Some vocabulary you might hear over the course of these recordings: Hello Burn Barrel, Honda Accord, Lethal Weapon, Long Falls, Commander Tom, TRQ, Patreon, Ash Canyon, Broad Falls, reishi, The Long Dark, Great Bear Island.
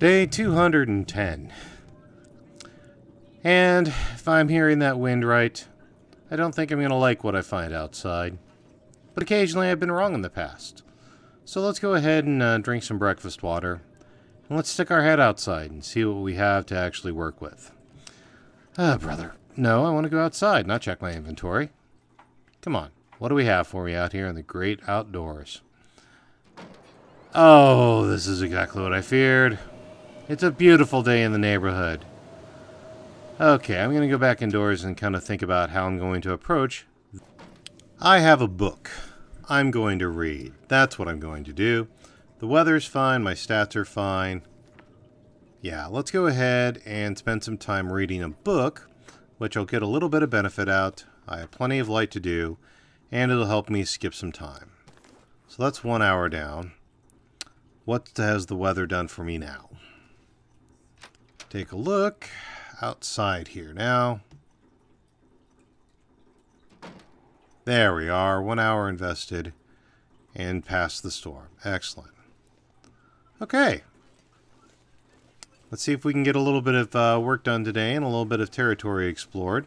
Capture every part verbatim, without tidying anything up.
Day two hundred ten. And if I'm hearing that wind right, I don't think I'm going to like what I find outside. But occasionally I've been wrong in the past. So let's go ahead and uh, drink some breakfast water. And let's stick our head outside and see what we have to actually work with. Ah, brother. No, I want to go outside, not check my inventory. Come on. What do we have for me out here in the great outdoors? Oh, this is exactly what I feared. It's a beautiful day in the neighborhood. Okay, I'm going to go back indoors and kind of think about how I'm going to approach. I have a book. I'm going to read. That's what I'm going to do. The weather's fine. My stats are fine. Yeah, let's go ahead and spend some time reading a book, which I'll get a little bit of benefit out. I have plenty of light to do, and it'll help me skip some time. So that's one hour down. What has the weather done for me now? Take a look outside here now. There we are, one hour invested and past the storm. Excellent. Okay. Let's see if we can get a little bit of uh, work done today and a little bit of territory explored.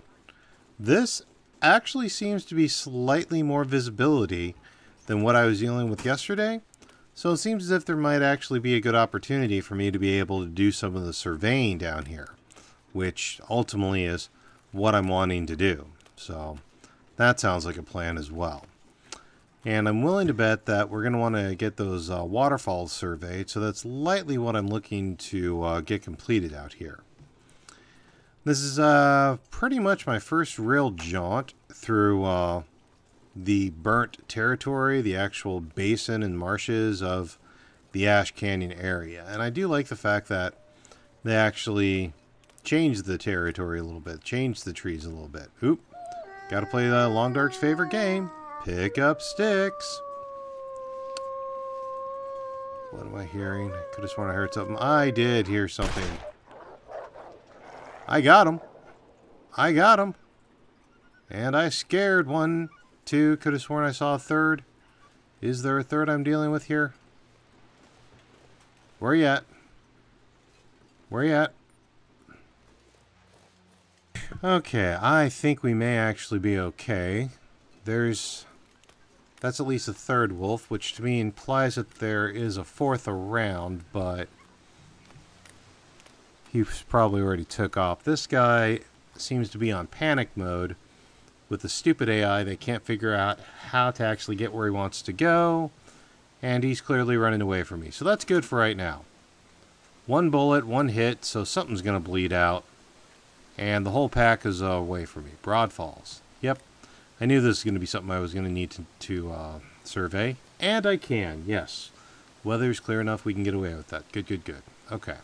This actually seems to be slightly more visibility than what I was dealing with yesterday. So it seems as if there might actually be a good opportunity for me to be able to do some of the surveying down here, which ultimately is what I'm wanting to do. So that sounds like a plan as well. And I'm willing to bet that we're going to want to get those uh, waterfalls surveyed. So that's lightly what I'm looking to uh, get completed out here. This is uh, pretty much my first real jaunt through uh, the burnt territory, the actual basin and marshes of the Ash Canyon area. And I do like the fact that they actually changed the territory a little bit, changed the trees a little bit. Oop, got to play the Long Dark's favorite game. Pick up sticks. What am I hearing? I could have sworn I heard something. I did hear something. I got him. I got him. And I scared one. Two. Could have sworn I saw a third. Is there a third I'm dealing with here? Where you at? Where you at? Okay. I think we may actually be okay. There's... That's at least a third wolf, which to me implies that there is a fourth around, but he's probably already took off. This guy seems to be on panic mode. With the stupid A I, they can't figure out how to actually get where he wants to go, and he's clearly running away from me. So that's good for right now. One bullet, one hit, so something's going to bleed out, and the whole pack is uh, away from me. Broad Falls. Yep. I knew this was going to be something I was going to need to, to uh, survey. And I can, yes. Weather's clear enough, we can get away with that. Good, good, good. Okay.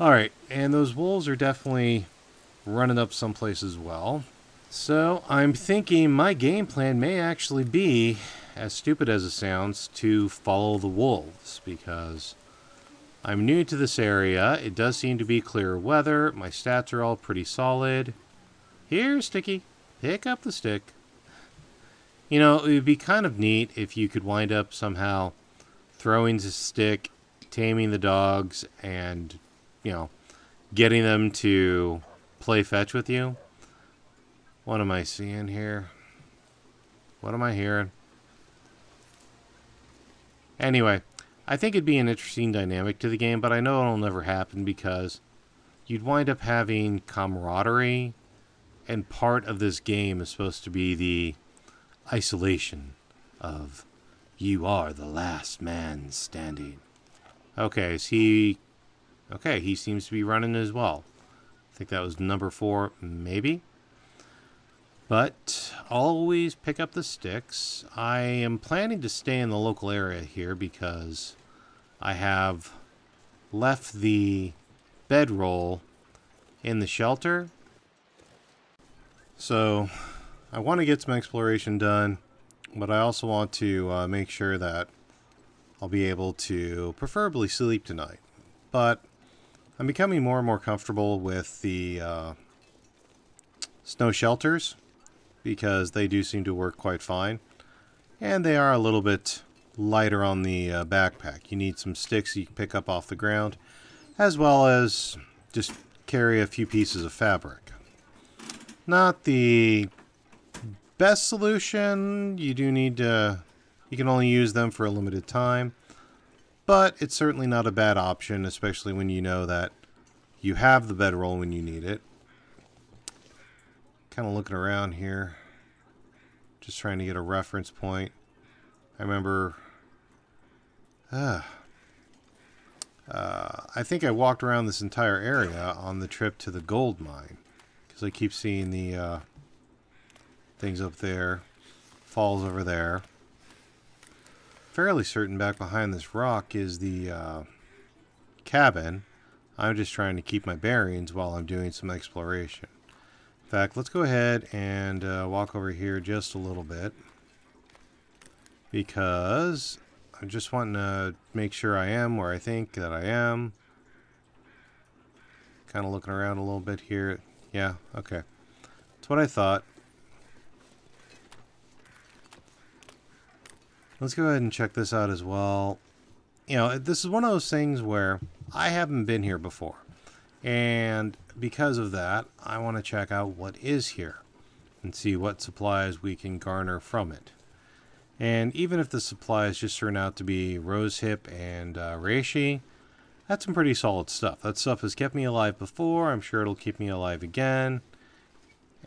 Alright, and those wolves are definitely running up someplace as well. So, I'm thinking my game plan may actually be, as stupid as it sounds, to follow the wolves. Because I'm new to this area. It does seem to be clear weather. My stats are all pretty solid. Here, Sticky. Pick up the stick. You know, it would be kind of neat if you could wind up somehow throwing the stick, taming the dogs, and, you know, getting them to play fetch with you. What am I seeing here? What am I hearing? Anyway, I think it'd be an interesting dynamic to the game, but I know it'll never happen because you'd wind up having camaraderie. And part of this game is supposed to be the isolation of you are the last man standing. Okay, is he... Okay, he seems to be running as well. I think that was number four, maybe. But always pick up the sticks. I am planning to stay in the local area here because I have left the bedroll in the shelter. So, I want to get some exploration done, but I also want to uh, make sure that I'll be able to preferably sleep tonight. But I'm becoming more and more comfortable with the uh, snow shelters because they do seem to work quite fine. And they are a little bit lighter on the uh, backpack. You need some sticks you can pick up off the ground, as well as just carry a few pieces of fabric. Not the best solution. You do need to, you can only use them for a limited time, but it's certainly not a bad option, especially when you know that you have the bedroll when you need it. Kind of looking around here, just trying to get a reference point. I remember, uh, uh, I think I walked around this entire area on the trip to the gold mine, because I keep seeing the uh, things up there, falls over there. Fairly certain back behind this rock is the uh, cabin. I'm just trying to keep my bearings while I'm doing some exploration. In fact, let's go ahead and uh, walk over here just a little bit, because I'm just wanting to make sure I am where I think that I am. Kind of looking around a little bit here. Yeah, okay. That's what I thought. Let's go ahead and check this out as well. You know, this is one of those things where I haven't been here before, and because of that, I want to check out what is here and see what supplies we can garner from it. And even if the supplies just turn out to be rosehip and uh, reishi, that's some pretty solid stuff. That stuff has kept me alive before. I'm sure it'll keep me alive again.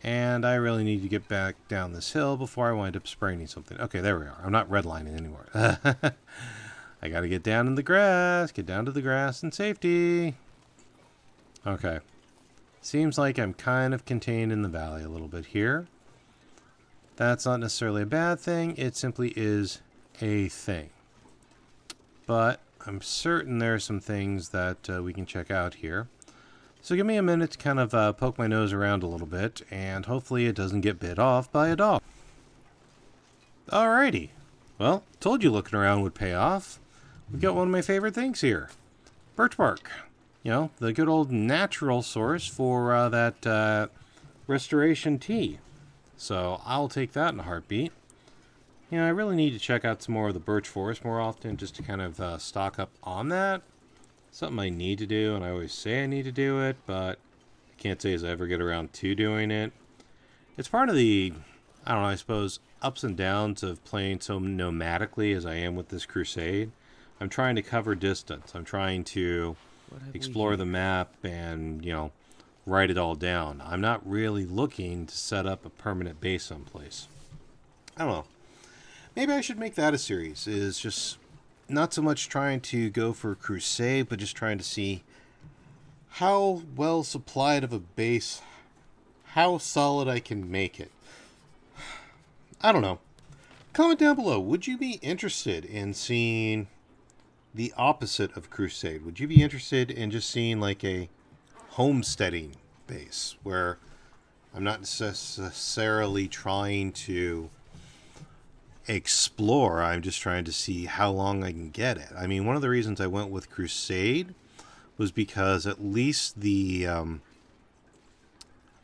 And I really need to get back down this hill before I wind up spraining something. Okay, there we are. I'm not redlining anymore. I gotta get down in the grass. Get down to the grass in safety. Okay. Seems like I'm kind of contained in the valley a little bit here. That's not necessarily a bad thing. It simply is a thing. But I'm certain there are some things that uh, we can check out here. So give me a minute to kind of uh, poke my nose around a little bit, and hopefully it doesn't get bit off by a dog. Alrighty. Well, told you looking around would pay off. We've got one of my favorite things here. Birch bark. You know, the good old natural source for uh, that uh, restoration tea. So I'll take that in a heartbeat. You know, I really need to check out some more of the birch forest more often, just to kind of uh, stock up on that. Something I need to do, and I always say I need to do it, but I can't say as I ever get around to doing it. It's part of the, I don't know, I suppose, ups and downs of playing so nomadically as I am with this crusade. I'm trying to cover distance. I'm trying to explore the map and, you know, write it all down. I'm not really looking to set up a permanent base someplace. I don't know. Maybe I should make that a series, is just not so much trying to go for a crusade, but just trying to see how well supplied of a base, how solid I can make it. I don't know. Comment down below. Would you be interested in seeing the opposite of crusade? Would you be interested in just seeing like a homesteading base where I'm not necessarily trying to explore, I'm just trying to see how long I can get it? I mean, one of the reasons I went with crusade was because at least the um,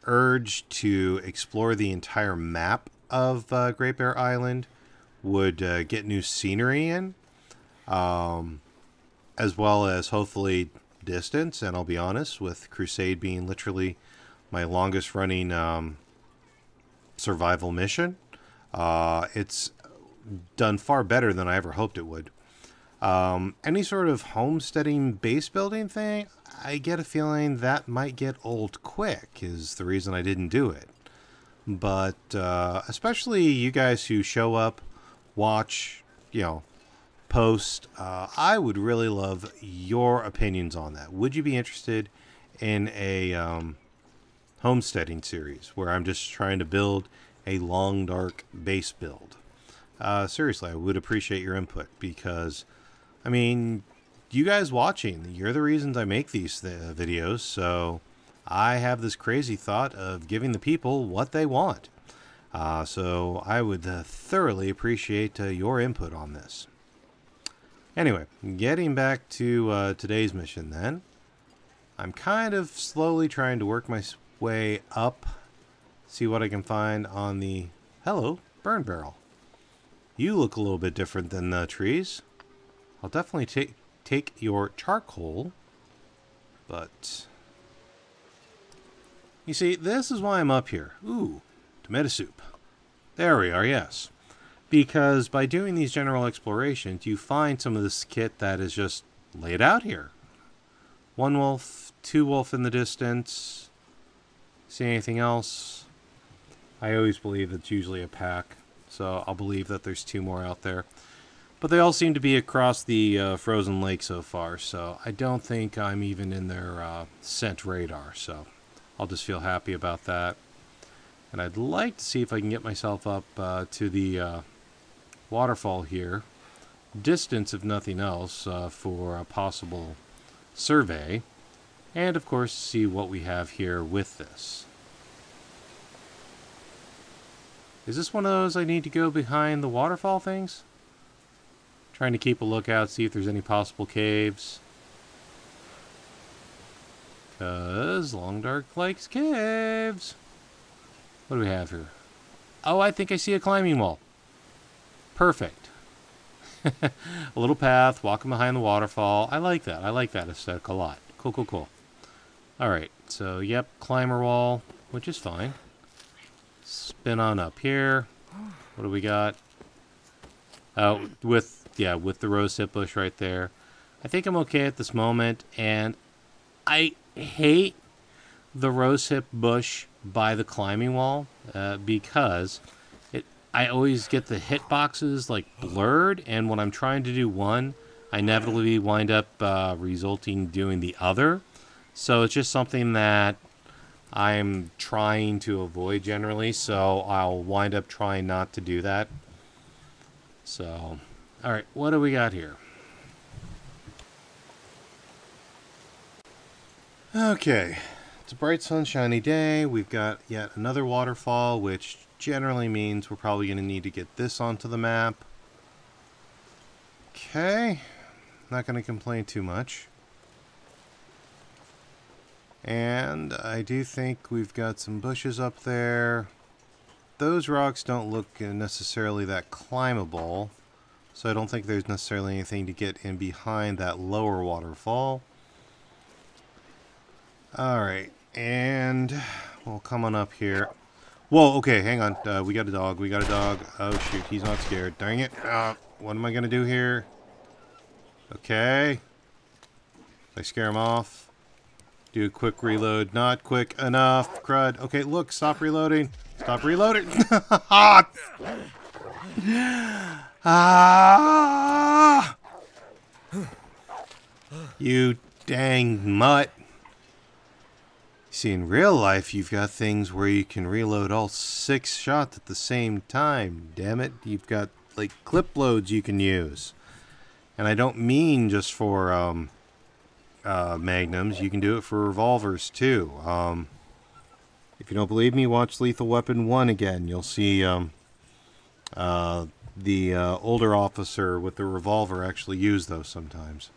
urge to explore the entire map of uh, Great Bear Island would uh, get new scenery in, um, as well as hopefully distance. And I'll be honest, with crusade being literally my longest running um, survival mission, uh, it's done far better than I ever hoped it would. Um, any sort of homesteading base building thing, I get a feeling that might get old quick, is the reason I didn't do it. But uh, especially you guys who show up, watch, you know, post, uh, I would really love your opinions on that. Would you be interested in a um, homesteading series where I'm just trying to build a Long Dark base build? Uh, seriously, I would appreciate your input, because, I mean, you guys watching, you're the reasons I make these th videos, so I have this crazy thought of giving the people what they want. Uh, so I would uh, thoroughly appreciate uh, your input on this. Anyway, getting back to uh, today's mission then, I'm kind of slowly trying to work my way up, see what I can find on the Hello Burn Barrel. You look a little bit different than the trees. I'll definitely take take your charcoal, but you see, this is why I'm up here. Ooh, tomato soup. There we are, yes. Because by doing these general explorations, you find some of this kit that is just laid out here. One wolf, two wolf in the distance. See anything else? I always believe it's usually a pack, so I'll believe that there's two more out there. But they all seem to be across the uh, frozen lake so far, so I don't think I'm even in their uh, scent radar, so I'll just feel happy about that. And I'd like to see if I can get myself up uh, to the uh, waterfall here. Distance, if nothing else, uh, for a possible survey. And, of course, see what we have here with this. Is this one of those I need to go behind the waterfall things? Trying to keep a lookout, see if there's any possible caves. Because Long Dark likes caves. What do we have here? Oh, I think I see a climbing wall. Perfect. A little path, walking behind the waterfall. I like that. I like that aesthetic a lot. Cool, cool, cool. Alright, so, yep, climber wall, which is fine. Spin on up here. What do we got? Oh, with, yeah, with the rose hip bush right there. I think I'm okay at this moment, and I hate the rose hip bush by the climbing wall uh, because it I always get the hitboxes like blurred, and when I'm trying to do one I inevitably wind up uh, resulting doing the other, so it's just something that I'm trying to avoid generally, so I'll wind up trying not to do that. So alright, what do we got here? Okay, it's a bright sunshiny day. We've got yet another waterfall, which generally means we're probably going to need to get this onto the map. Okay, not going to complain too much. And I do think we've got some bushes up there. Those rocks don't look necessarily that climbable, so I don't think there's necessarily anything to get in behind that lower waterfall. Alright, and we'll come on up here. Whoa, okay, hang on. Uh, we got a dog, we got a dog. Oh, shoot, he's not scared. Dang it. Uh, what am I going to do here? Okay. I scare him off. Do a quick reload. Not quick enough. Crud. Okay, look, stop reloading. Stop reloading. Ah! You dang mutt. See, in real life, you've got things where you can reload all six shots at the same time. Damn it. You've got, like, clip loads you can use. And I don't mean just for um, uh, magnums. You can do it for revolvers, too. Um, if you don't believe me, watch Lethal Weapon one again. You'll see um, uh, the uh, older officer with the revolver actually use those sometimes.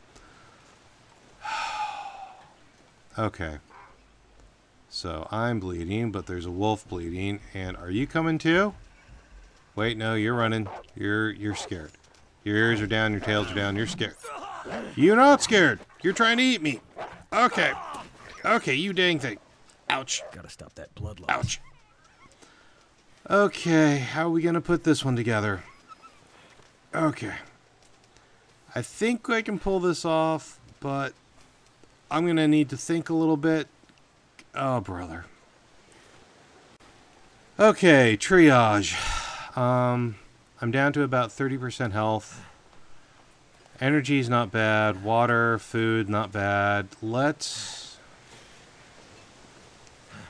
Okay. So I'm bleeding, but there's a wolf bleeding. And are you coming too? Wait, no, you're running. You're you're scared. Your ears are down, your tails are down, you're scared. You're not scared. You're trying to eat me. Okay. Okay, you dang thing. Ouch. Gotta stop that blood loss. Ouch. Okay, how are we gonna put this one together? Okay. I think I can pull this off, but I'm gonna need to think a little bit. Oh, brother. Okay, triage. Um, I'm down to about thirty percent health. Energy's not bad. Water, food, not bad. Let's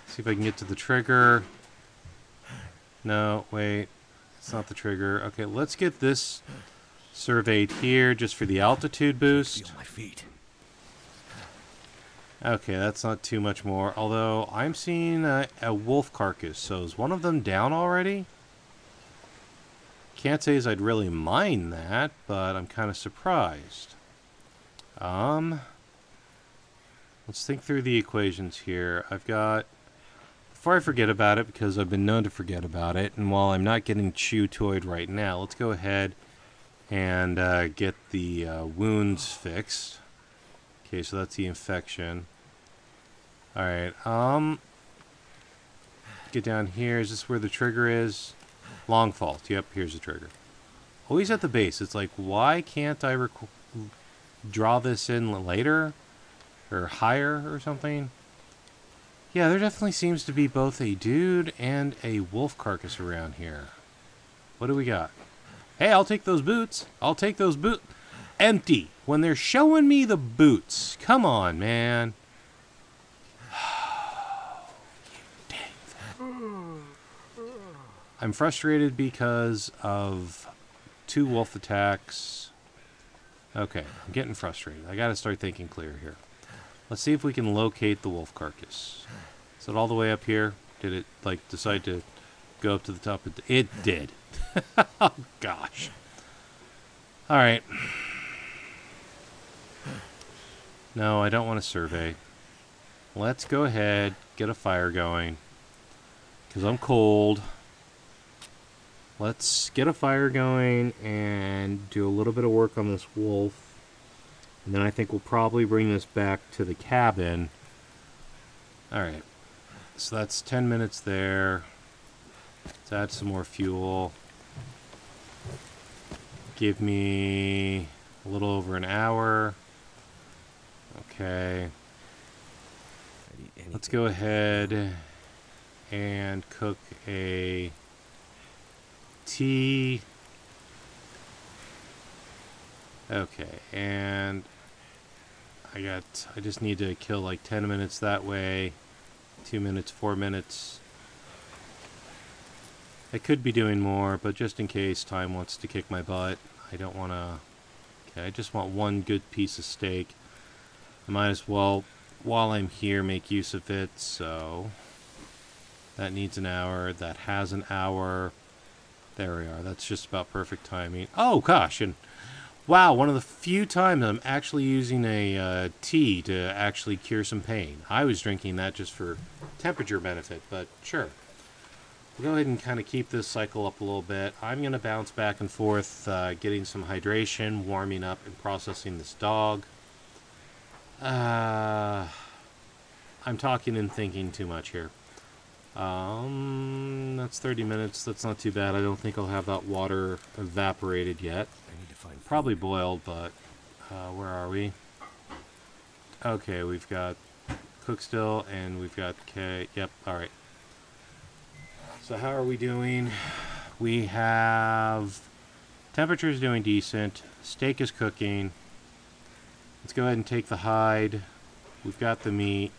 see if I can get to the trigger. No, wait. It's not the trigger. Okay, let's get this surveyed here just for the altitude boost. I feel my feet. Okay, that's not too much more. Although, I'm seeing a, a wolf carcass, so is one of them down already? Can't say as I'd really mind that, but I'm kind of surprised. Um, let's think through the equations here. I've got Before I forget about it, because I've been known to forget about it, and while I'm not getting chew toyed right now, let's go ahead and uh, get the uh, wounds fixed. Okay, so that's the infection. Alright, um... get down here. Is this where the trigger is? Long Falls. Yep, here's the trigger. Always at the base. It's like, why can't I rec draw this in later? Or higher or something? Yeah, there definitely seems to be both a dude and a wolf carcass around here. What do we got? Hey, I'll take those boots. I'll take those boots. Empty. When they're showing me the boots. Come on, man. I'm frustrated because of two wolf attacks. Okay, I'm getting frustrated. I gotta start thinking clear here. Let's see if we can locate the wolf carcass. Is it all the way up here? Did it, like, decide to go up to the top of the... It did. Oh, gosh. Alright. No, I don't want to survey. Let's go ahead, get a fire going. Because I'm cold. Let's get a fire going and do a little bit of work on this wolf. And then I think we'll probably bring this back to the cabin. Alright. So that's ten minutes there. Let's add some more fuel. Give me a little over an hour. Okay. Let's go ahead and cook a... tea. Okay, and I got I just need to kill like ten minutes that way, two minutes, four minutes. I could be doing more, but just in case time wants to kick my butt, I don't want to. Okay, I just want one good piece of steak. I might as well, while I'm here, make use of it. So that needs an hour, that has an hour. There we are. That's just about perfect timing. Oh, gosh. And wow, one of the few times I'm actually using a uh, tea to actually cure some pain. I was drinking that just for temperature benefit, but sure. We'll go ahead and kind of keep this cycle up a little bit. I'm going to bounce back and forth, uh, getting some hydration, warming up, and processing this dog. Uh, I'm talking and thinking too much here. Um, that's thirty minutes. That's not too bad. I don't think I'll have that water evaporated yet. I need to find probably food. Boiled, but uh, where are we? Okay, we've got cook still, and we've got K. Yep, all right. So how are we doing? We have temperature is doing decent. Steak is cooking. Let's go ahead and take the hide. We've got the meat.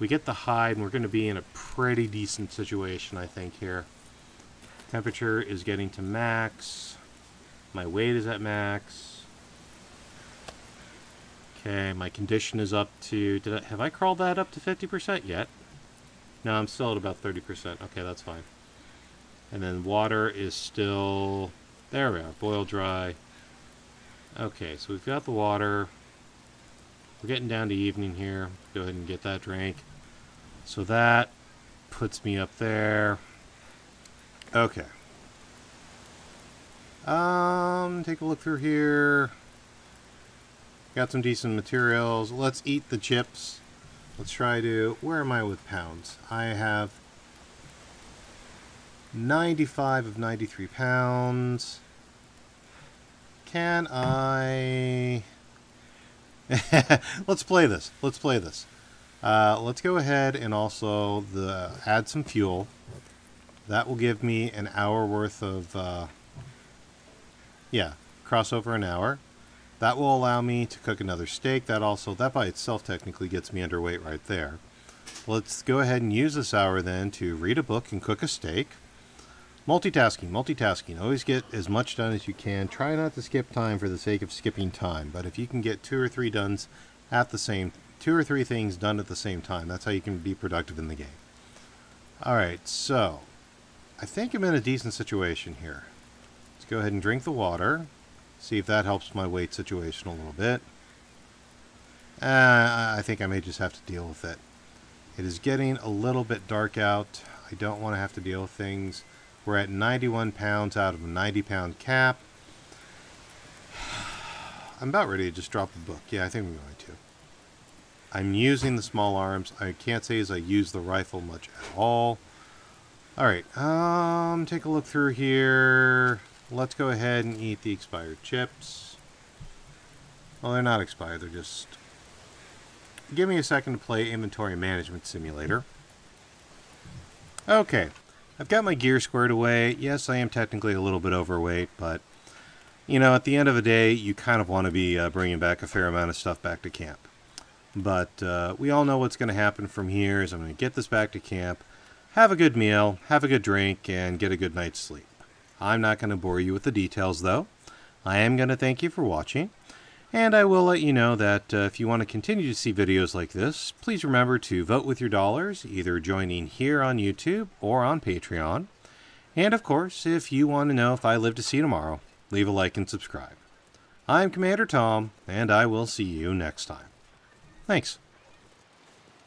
We get the hide, and we're going to be in a pretty decent situation, I think, here. Temperature is getting to max. My weight is at max. Okay, my condition is up to... Did I, have I crawled that up to fifty percent yet? No, I'm still at about thirty percent. Okay, that's fine. And then water is still... There we are. Boil dry. Okay, so we've got the water. We're getting down to evening here. Go ahead and get that drink. So that puts me up there. Okay. Um, take a look through here. Got some decent materials. Let's eat the chips. Let's try to... Where am I with pounds? I have ninety-five of ninety-three pounds. Can I... let's play this. Let's play this. Uh, let's go ahead and also the add some fuel. That will give me an hour worth of, uh, yeah, crossover an hour. That will allow me to cook another steak. That also, that by itself technically gets me underweight right there. Let's go ahead and use this hour then to read a book and cook a steak. Multitasking, multitasking. Always get as much done as you can. Try not to skip time for the sake of skipping time. But if you can get two or three dones at the same, two or three things done at the same time, that's how you can be productive in the game. All right, so I think I'm in a decent situation here. Let's go ahead and drink the water. See if that helps my weight situation a little bit. Uh, I think I may just have to deal with it. It is getting a little bit dark out. I don't want to have to deal with things. We're at ninety-one pounds out of a ninety pound cap. I'm about ready to just drop the book. Yeah, I think I'm going to. I'm using the small arms. I can't say as I use the rifle much at all. Alright, um, take a look through here. Let's go ahead and eat the expired chips. Well, they're not expired, they're just... Give me a second to play Inventory Management Simulator. Okay, I've got my gear squared away. Yes, I am technically a little bit overweight, but... You know, at the end of the day, you kind of want to be uh, bringing back a fair amount of stuff back to camp. But uh, we all know what's going to happen from here is I'm going to get this back to camp, have a good meal, have a good drink, and get a good night's sleep. I'm not going to bore you with the details, though. I am going to thank you for watching, and I will let you know that uh, if you want to continue to see videos like this, please remember to vote with your dollars, either joining here on YouTube or on Patreon. And, of course, if you want to know if I live to see tomorrow, leave a like and subscribe. I'm Commander Tom, and I will see you next time. Thanks.